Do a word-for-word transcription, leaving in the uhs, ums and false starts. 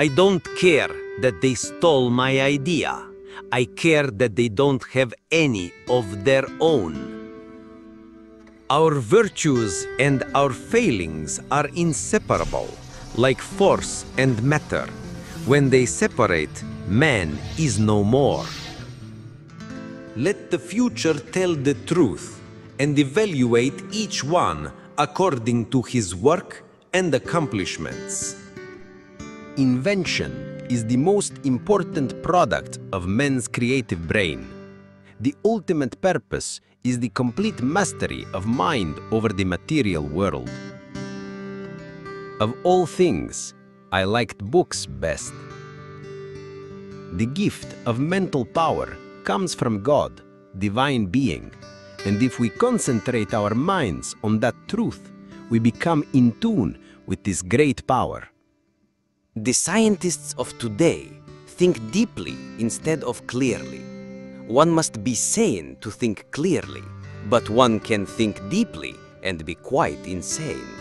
I don't care that they stole my idea. I care that they don't have any of their own. Our virtues and our failings are inseparable, like force and matter. When they separate, man is no more. Let the future tell the truth and evaluate each one according to his work and accomplishments. Invention is the most important product of man's creative brain. The ultimate purpose is the complete mastery of mind over the material world. Of all things, I liked books best. The gift of mental power comes from God, divine being, and if we concentrate our minds on that truth, we become in tune with this great power. The scientists of today think deeply instead of clearly. One must be sane to think clearly, but one can think deeply and be quite insane.